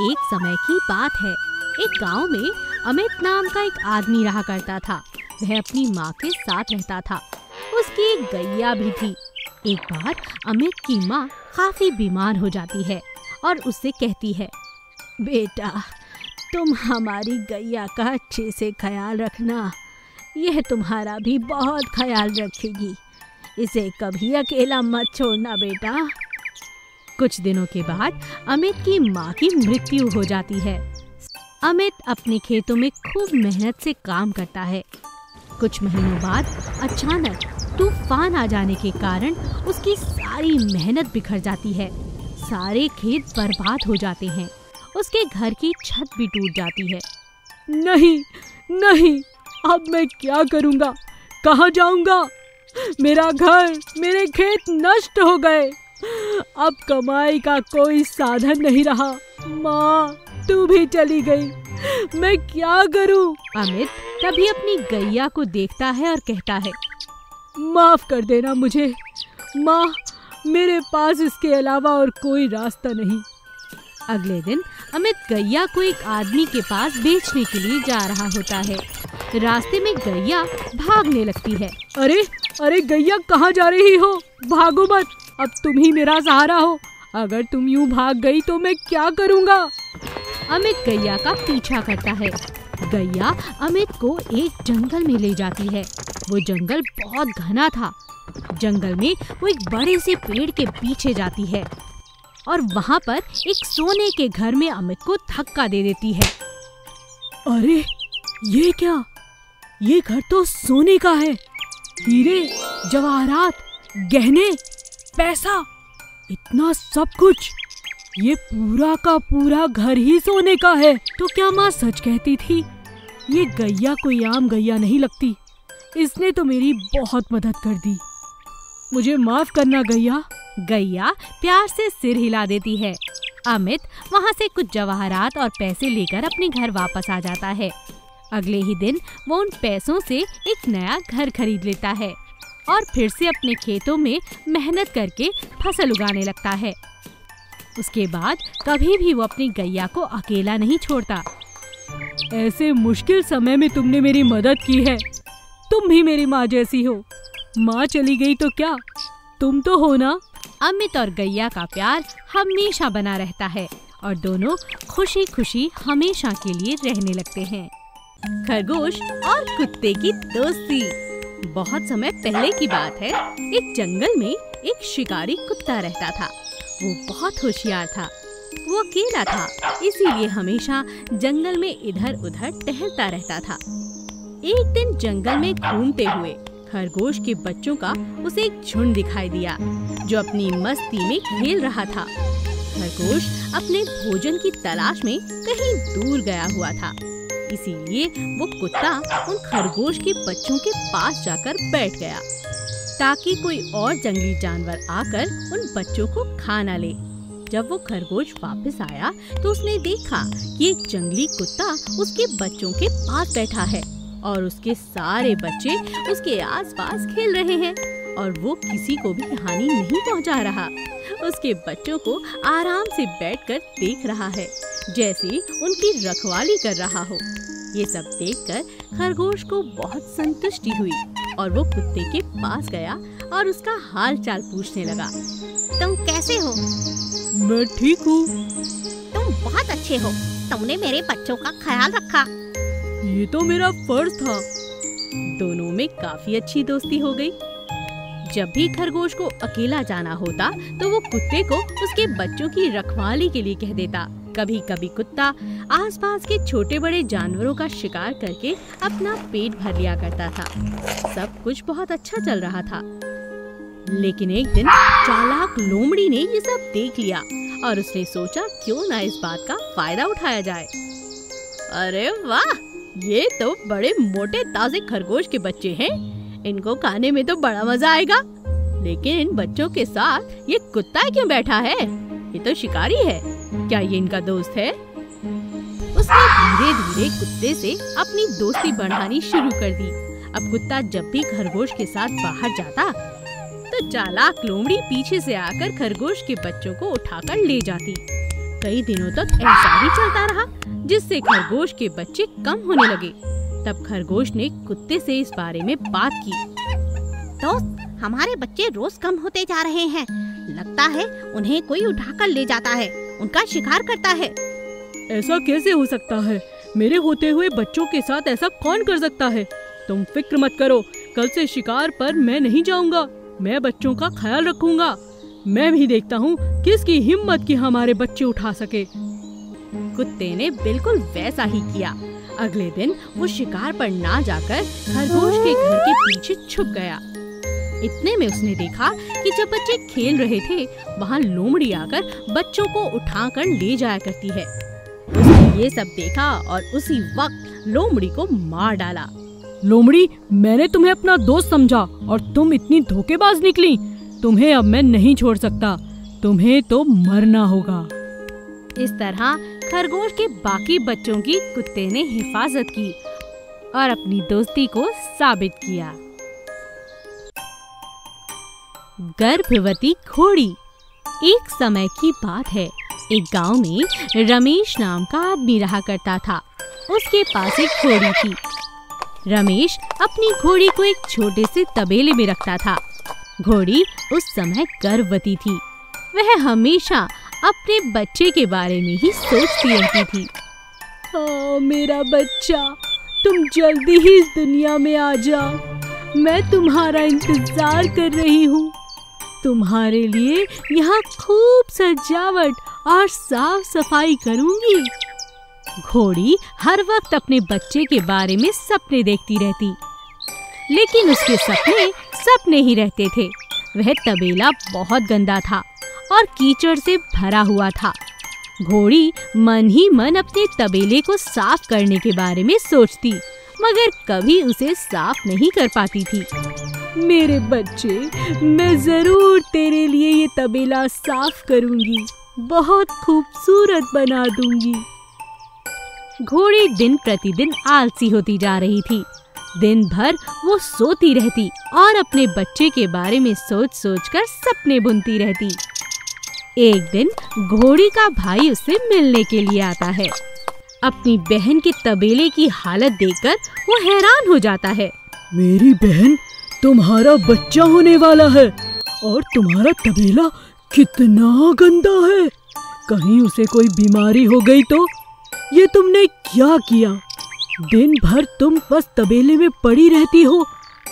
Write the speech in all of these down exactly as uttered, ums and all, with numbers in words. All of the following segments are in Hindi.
एक समय की बात है, एक गांव में अमित नाम का एक आदमी रहा करता था। वह अपनी माँ के साथ रहता था। उसकी एक गैया भी थी। एक बार अमित की माँ काफी बीमार हो जाती है और उससे कहती है, बेटा तुम हमारी गैया का अच्छे से ख्याल रखना, यह तुम्हारा भी बहुत ख्याल रखेगी, इसे कभी अकेला मत छोड़ना बेटा। कुछ दिनों के बाद अमित की माँ की मृत्यु हो जाती है। अमित अपने खेतों में खूब मेहनत से काम करता है। कुछ महीनों बाद अचानक तूफान आ जाने के कारण उसकी सारी मेहनत बिखर जाती है। सारे खेत बर्बाद हो जाते हैं। उसके घर की छत भी टूट जाती है। नहीं नहीं, अब मैं क्या करूँगा, कहाँ जाऊँगा? मेरा घर, मेरे खेत नष्ट हो गए। अब कमाई का कोई साधन नहीं रहा। माँ तू भी चली गई, मैं क्या करूँ? अमित तभी अपनी गैया को देखता है और कहता है, माफ कर देना मुझे माँ, मेरे पास इसके अलावा और कोई रास्ता नहीं। अगले दिन अमित गैया को एक आदमी के पास बेचने के लिए जा रहा होता है। रास्ते में गैया भागने लगती है। अरे अरे गैया, कहाँ जा रही हो? भागो मत, अब तुम ही मेरा सहारा हो। अगर तुम यूं भाग गई तो मैं क्या करूँगा? अमित गैया का पीछा करता है। गैया अमित को एक जंगल में ले जाती है। वो जंगल बहुत घना था। जंगल में वो एक बड़े से पेड़ के पीछे जाती है और वहाँ पर एक सोने के घर में अमित को धक्का दे देती है। अरे ये क्या, ये घर तो सोने का है। हीरे, जवाहरात, गहने, पैसा, इतना सब कुछ। ये पूरा का पूरा घर ही सोने का है। तो क्या माँ सच कहती थी? ये गैया कोई आम गैया नहीं लगती। इसने तो मेरी बहुत मदद कर दी। मुझे माफ करना गैया। गैया प्यार से सिर हिला देती है। अमित वहाँ से कुछ जवाहरात और पैसे लेकर अपने घर वापस आ जाता है। अगले ही दिन वो उन पैसों से एक नया घर खरीद लेता है और फिर से अपने खेतों में मेहनत करके फसल उगाने लगता है। उसके बाद कभी भी वो अपनी गैया को अकेला नहीं छोड़ता। ऐसे मुश्किल समय में तुमने मेरी मदद की है। तुम भी मेरी माँ जैसी हो। माँ चली गई तो क्या, तुम तो हो ना। अमित और गैया का प्यार हमेशा बना रहता है और दोनों खुशी खुशी हमेशा के लिए रहने लगते हैं। खरगोश और कुत्ते की दोस्ती। बहुत समय पहले की बात है, एक जंगल में एक शिकारी कुत्ता रहता था। वो बहुत होशियार था। वो अकेला था, इसीलिए हमेशा जंगल में इधर उधर टहलता रहता था। एक दिन जंगल में घूमते हुए खरगोश के बच्चों का उसे एक झुंड दिखाई दिया जो अपनी मस्ती में खेल रहा था। खरगोश अपने भोजन की तलाश में कहीं दूर गया हुआ था, इसीलिए वो कुत्ता उन खरगोश के बच्चों के पास जाकर बैठ गया ताकि कोई और जंगली जानवर आकर उन बच्चों को खा न ले। जब वो खरगोश वापस आया तो उसने देखा कि एक जंगली कुत्ता उसके बच्चों के पास बैठा है और उसके सारे बच्चे उसके आसपास खेल रहे हैं और वो किसी को भी हानि नहीं पहुंचा रहा। उसके बच्चों को आराम से बैठकर देख रहा है, जैसे उनकी रखवाली कर रहा हो। ये सब देखकर खरगोश को बहुत संतुष्टि हुई और वो कुत्ते के पास गया और उसका हाल चाल पूछने लगा। तुम कैसे हो? मैं ठीक हूँ। तुम बहुत अच्छे हो, तुमने मेरे बच्चों का ख्याल रखा। ये तो मेरा फर्ज था। दोनों में काफी अच्छी दोस्ती हो गई। जब भी खरगोश को अकेला जाना होता तो वो कुत्ते को उसके बच्चों की रखवाली के लिए कह देता। कभी कभी कुत्ता आसपास के छोटे बड़े जानवरों का शिकार करके अपना पेट भर लिया करता था। सब कुछ बहुत अच्छा चल रहा था, लेकिन एक दिन चालाक लोमड़ी ने ये सब देख लिया और उसने सोचा क्यों ना इस बात का फायदा उठाया जाए। अरे वाह, ये तो बड़े मोटे ताजे खरगोश के बच्चे हैं। इनको खाने में तो बड़ा मजा आएगा, लेकिन इन बच्चों के साथ ये कुत्ता क्यों बैठा है? ये तो शिकारी है, क्या ये इनका दोस्त है? उसने धीरे धीरे कुत्ते से अपनी दोस्ती बढ़ानी शुरू कर दी। अब कुत्ता जब भी खरगोश के साथ बाहर जाता तो चालाक लोमड़ी पीछे से आकर खरगोश के बच्चों को उठाकर ले जाती। कई दिनों तक ऐसा ही चलता रहा, जिससे खरगोश के बच्चे कम होने लगे। तब खरगोश ने कुत्ते से इस बारे में बात की। दोस्त, हमारे बच्चे रोज कम होते जा रहे हैं। लगता है उन्हें कोई उठाकर ले जाता है, उनका शिकार करता है। ऐसा कैसे हो सकता है? मेरे होते हुए बच्चों के साथ ऐसा कौन कर सकता है? तुम फिक्र मत करो, कल से शिकार पर मैं नहीं जाऊंगा। मैं बच्चों का ख्याल रखूंगा। मैं भी देखता हूँ किसकी हिम्मत की हमारे बच्चे उठा सके। कुत्ते ने बिल्कुल वैसा ही किया। अगले दिन वो शिकार पर ना जाकर खरगोश के घर के पीछे छुप गया। इतने में उसने देखा कि जब बच्चे खेल रहे थे, वहाँ लोमड़ी आकर बच्चों को उठाकर ले जाया करती है। उसने ये सब देखा और उसी वक्त लोमड़ी को मार डाला। लोमड़ी, मैंने तुम्हें अपना दोस्त समझा और तुम इतनी धोखेबाज निकली। तुम्हें अब मैं नहीं छोड़ सकता, तुम्हें तो मरना होगा। इस तरह खरगोश के बाकी बच्चों की कुत्ते ने हिफाजत की और अपनी दोस्ती को साबित किया। गर्भवती घोड़ी। एक समय की बात है, एक गांव में रमेश नाम का आदमी रहा करता था। उसके पास एक घोड़ी थी। रमेश अपनी घोड़ी को एक छोटे से तबेले में रखता था। घोड़ी उस समय गर्भवती थी। वह हमेशा अपने बच्चे के बारे में ही सोचती रहती थी। ओ मेरा बच्चा, तुम जल्दी ही इस दुनिया में आ जाओ। मैं तुम्हारा इंतजार कर रही हूँ। तुम्हारे लिए यहाँ खूब सजावट और साफ सफाई करूँगी। घोड़ी हर वक्त अपने बच्चे के बारे में सपने देखती रहती, लेकिन उसके सपने सपने ही रहते थे। वह तबेला बहुत गंदा था और कीचड़ से भरा हुआ था। घोड़ी मन ही मन अपने तबेले को साफ करने के बारे में सोचती, मगर कभी उसे साफ नहीं कर पाती थी। मेरे बच्चे, मैं जरूर तेरे लिए ये तबेला साफ करूंगी, बहुत खूबसूरत बना दूंगी। घोड़ी दिन प्रतिदिन आलसी होती जा रही थी। दिन भर वो सोती रहती और अपने बच्चे के बारे में सोच सोच कर सपने बुनती रहती। एक दिन घोड़ी का भाई उससे मिलने के लिए आता है। अपनी बहन के तबेले की हालत देखकर वो हैरान हो जाता है। मेरी बहन, तुम्हारा बच्चा होने वाला है और तुम्हारा तबेला कितना गंदा है। कहीं उसे कोई बीमारी हो गई तो? ये तुमने क्या किया? दिन भर तुम बस तबेले में पड़ी रहती हो,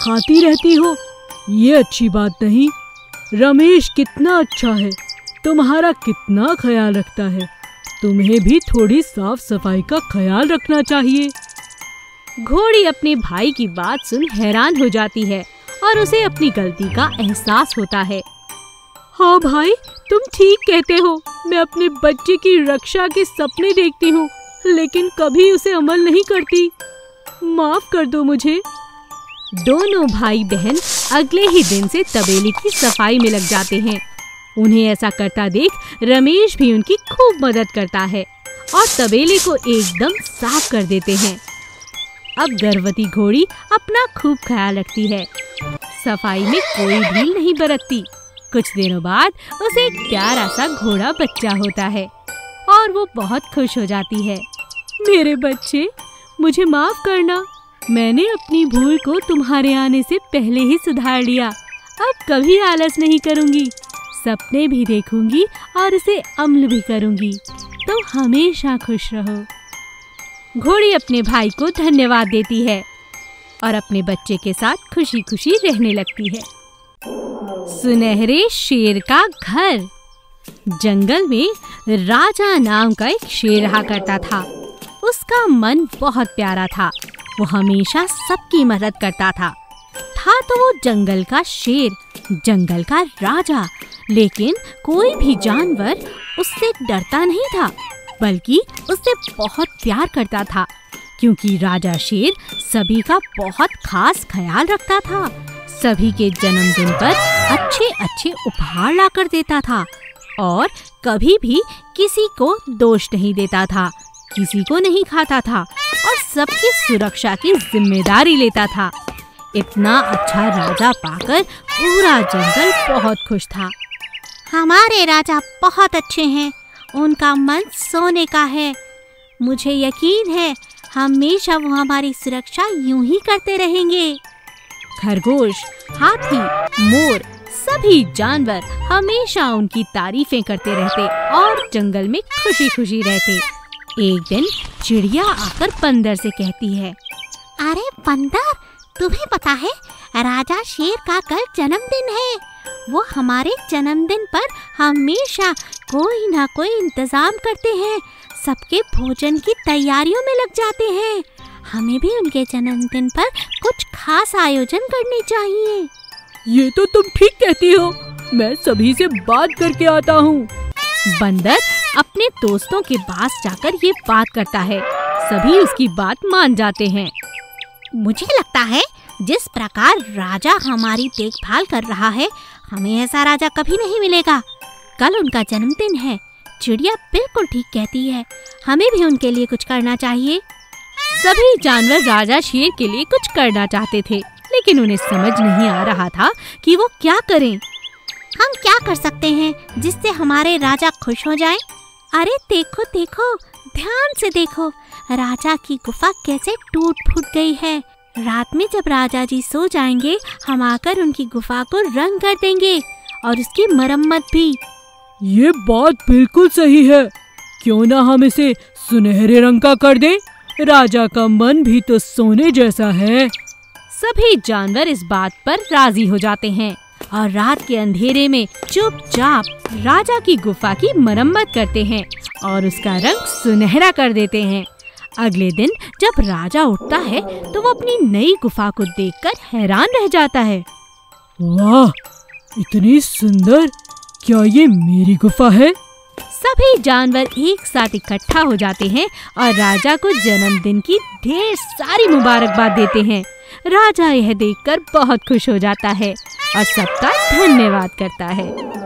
खाती रहती हो। ये अच्छी बात नहीं। रमेश कितना अच्छा है, तुम्हारा कितना ख्याल रखता है। तुम्हें भी थोड़ी साफ सफाई का ख्याल रखना चाहिए। घोड़ी अपने भाई की बात सुन हैरान हो जाती है और उसे अपनी गलती का एहसास होता है। हाँ भाई, तुम ठीक कहते हो। मैं अपने बच्चे की रक्षा के सपने देखती हूँ, लेकिन कभी उसे अमल नहीं करती। माफ कर दो मुझे। दोनों भाई बहन अगले ही दिन से तबेले की सफाई में लग जाते हैं। उन्हें ऐसा करता देख रमेश भी उनकी खूब मदद करता है और तबेले को एकदम साफ कर देते हैं। अब गर्भवती घोड़ी अपना खूब ख्याल रखती है, सफाई में कोई ढील नहीं बरतती। कुछ दिनों बाद उसे एक प्यारा सा घोड़ा बच्चा होता है और वो बहुत खुश हो जाती है। मेरे बच्चे, मुझे माफ करना, मैंने अपनी भूल को तुम्हारे आने से पहले ही सुधार लिया। अब कभी आलस नहीं करूँगी, सपने भी देखूंगी और उसे अमल भी करूंगी। तुम हमेशा खुश रहो। घोड़ी अपने भाई को धन्यवाद देती है और अपने बच्चे के साथ खुशी खुशी रहने लगती है। सुनहरे शेर का घर। जंगल में राजा नाम का एक शेर रहा करता था। उसका मन बहुत प्यारा था। वो हमेशा सबकी मदद करता था। था तो वो जंगल का शेर, जंगल का राजा, लेकिन कोई भी जानवर उससे डरता नहीं था, बल्कि उससे बहुत प्यार करता था, क्योंकि राजा शेर सभी का बहुत खास ख्याल रखता था। सभी के जन्मदिन पर अच्छे अच्छे उपहार ला कर देता था और कभी भी किसी को दोष नहीं देता था, किसी को नहीं खाता था और सबकी सुरक्षा की जिम्मेदारी लेता था। इतना अच्छा राजा पाकर पूरा जंगल बहुत खुश था। हमारे राजा बहुत अच्छे हैं उनका मन सोने का है। मुझे यकीन है हमेशा वो हमारी सुरक्षा यूं ही करते रहेंगे। खरगोश, हाथी, मोर, सभी जानवर हमेशा उनकी तारीफें करते रहते और जंगल में खुशी खुशी रहते। एक दिन चिड़िया आकर बंदर से कहती है, अरे बंदर, तुम्हें पता है राजा शेर का कल जन्मदिन है। वो हमारे जन्मदिन पर हमेशा कोई ना कोई इंतजाम करते हैं, सबके भोजन की तैयारियों में लग जाते हैं। हमें भी उनके जन्मदिन पर कुछ खास आयोजन करने चाहिए। ये तो तुम ठीक कहती हो, मैं सभी से बात करके आता हूँ। बंदर अपने दोस्तों के पास जाकर ये बात करता है। सभी उसकी बात मान जाते हैं। मुझे लगता है जिस प्रकार राजा हमारी देखभाल कर रहा है, हमें ऐसा राजा कभी नहीं मिलेगा। कल उनका जन्मदिन है। चिड़िया बिल्कुल ठीक कहती है, हमें भी उनके लिए कुछ करना चाहिए। सभी जानवर राजा शेर के लिए कुछ करना चाहते थे, लेकिन उन्हें समझ नहीं आ रहा था कि वो क्या करें। हम क्या कर सकते हैं जिससे हमारे राजा खुश हो जाएं? अरे देखो देखो, ध्यान से देखो, राजा की गुफा कैसे टूट फूट गई है। रात में जब राजा जी सो जाएंगे, हम आकर उनकी गुफा को रंग कर देंगे और उसकी मरम्मत भी। ये बात बिल्कुल सही है, क्यों ना हम इसे सुनहरे रंग का कर दें? राजा का मन भी तो सोने जैसा है। सभी जानवर इस बात पर राजी हो जाते हैं और रात के अंधेरे में चुपचाप राजा की गुफा की मरम्मत करते हैं और उसका रंग सुनहरा कर देते हैं। अगले दिन जब राजा उठता है तो वो अपनी नई गुफा को देखकर हैरान रह जाता है। वाह, इतनी सुंदर! क्या ये मेरी गुफा है? सभी जानवर एक साथ इकट्ठा हो जाते हैं और राजा को जन्मदिन की ढेर सारी मुबारकबाद देते हैं। राजा यह देखकर बहुत खुश हो जाता है और सबका धन्यवाद करता है।